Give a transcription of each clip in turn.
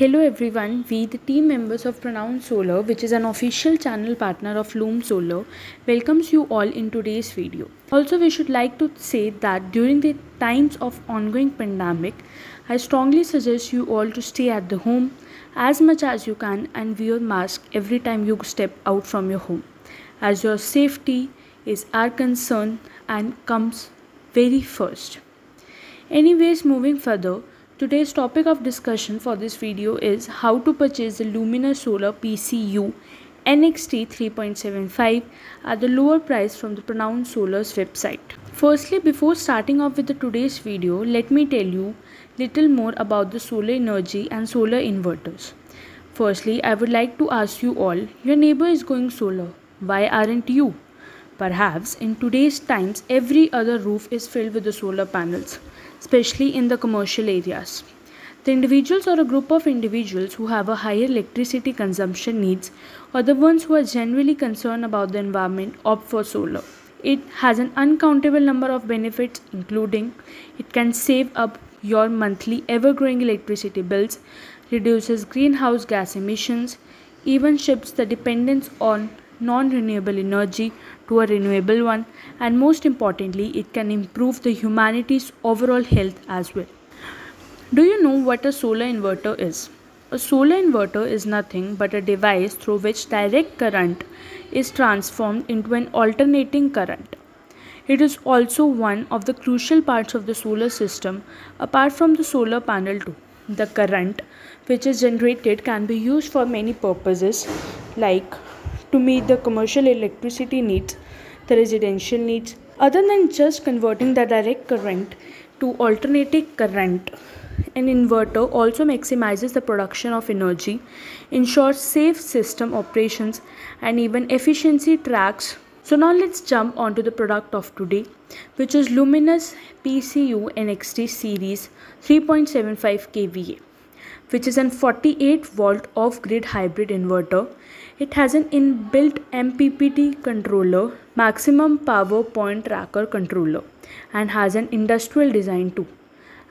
Hello everyone, we the team members of Pronounce Solar, which is an official channel partner of Loom Solo, welcomes you all in today's video. Also, we should like to say that during the times of ongoing pandemic, I strongly suggest you all to stay at the home as much as you can and wear mask every time you step out from your home, as your safety is our concern and comes very first. Anyways, moving further, today's topic of discussion for this video is how to purchase the Luminous Solar PCU NXT 3.75 at the lower price from the Pronounce Solar's website. Firstly, before starting off with the today's video, let me tell you little more about the solar energy and solar inverters. Firstly, I would like to ask you all, your neighbor is going solar. Why aren't you? Perhaps in today's times, every other roof is filled with the solar panels, especially in the commercial areas. The individuals or a group of individuals who have a higher electricity consumption needs or the ones who are generally concerned about the environment opt for solar. It has an uncountable number of benefits, including it can save up your monthly ever-growing electricity bills, reduces greenhouse gas emissions, even shifts the dependence on non-renewable energy to a renewable one, and most importantly, it can improve the humanity's overall health as well. Do you know what a solar inverter is? A solar inverter is nothing but a device through which direct current is transformed into an alternating current. It is also one of the crucial parts of the solar system apart from the solar panel too. The current which is generated can be used for many purposes like to meet the commercial electricity needs, the residential needs. Other than just converting the direct current to alternating current, an inverter also maximizes the production of energy, ensures safe system operations, and even efficiency tracks. So now let's jump onto the product of today, which is Luminous PCU NXT series 3.75 kVA. Which is an 48 volt off-grid hybrid inverter. It has an inbuilt MPPT controller, maximum power point tracker controller, and has an industrial design too.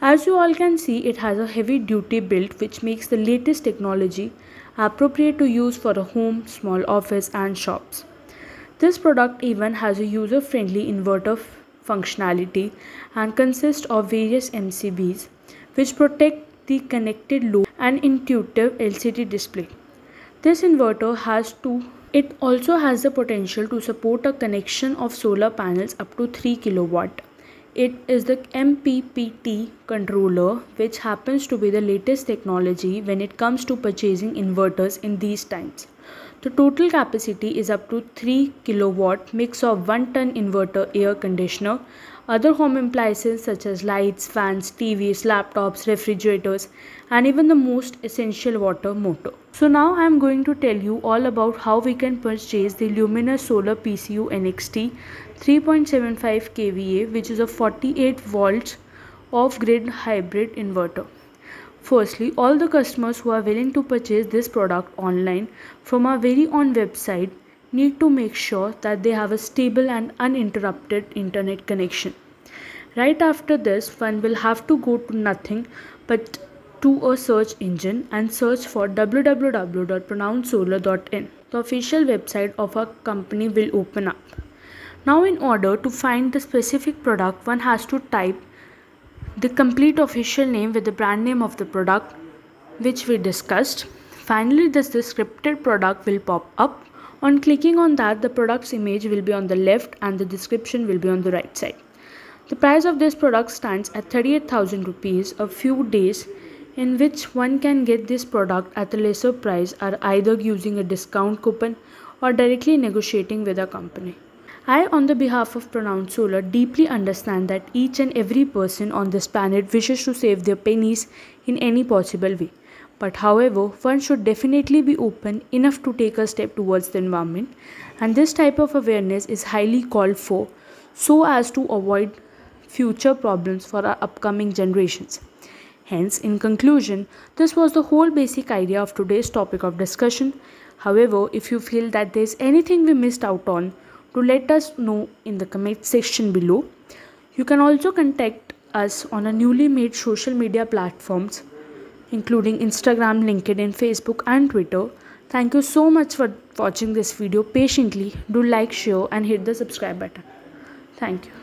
As you all can see, it has a heavy duty build which makes the latest technology appropriate to use for a home, small office and shops. This product even has a user-friendly inverter functionality and consists of various MCBs which protect the connected load and intuitive LCD display. This inverter also has the potential to support a connection of solar panels up to 3 kW. It is the MPPT controller, which happens to be the latest technology when it comes to purchasing inverters in these times. The total capacity is up to 3 kW mix of 1-ton inverter, air conditioner, other home appliances such as lights, fans, TVs, laptops, refrigerators, and even the most essential water motor. So now I am going to tell you all about how we can purchase the Luminous Solar PCU NXT 3.75 kVA, which is a 48 volts off-grid hybrid inverter. Firstly, all the customers who are willing to purchase this product online from our very own website need to make sure that they have a stable and uninterrupted internet connection. Right after this, one will have to go to nothing but to a search engine and search for www.pronouncesolar.in. The official website of our company will open up. Now, in order to find the specific product, one has to type the complete official name with the brand name of the product which we discussed. Finally, this descriptive product will pop up. On clicking on that, the product's image will be on the left and the description will be on the right side. The price of this product stands at 38,000 rupees. A few days in which one can get this product at a lesser price are either using a discount coupon or directly negotiating with a company. I, on the behalf of Pronounce Solar, deeply understand that each and every person on this planet wishes to save their pennies in any possible way. But however, one should definitely be open enough to take a step towards the environment, and this type of awareness is highly called for so as to avoid future problems for our upcoming generations. Hence, in conclusion, this was the whole basic idea of today's topic of discussion. However, if you feel that there is anything we missed out on, do let us know in the comment section below. You can also contact us on our newly made social media platforms including Instagram, LinkedIn, Facebook and Twitter. Thank you so much for watching this video patiently. Do like, share and hit the subscribe button. Thank you.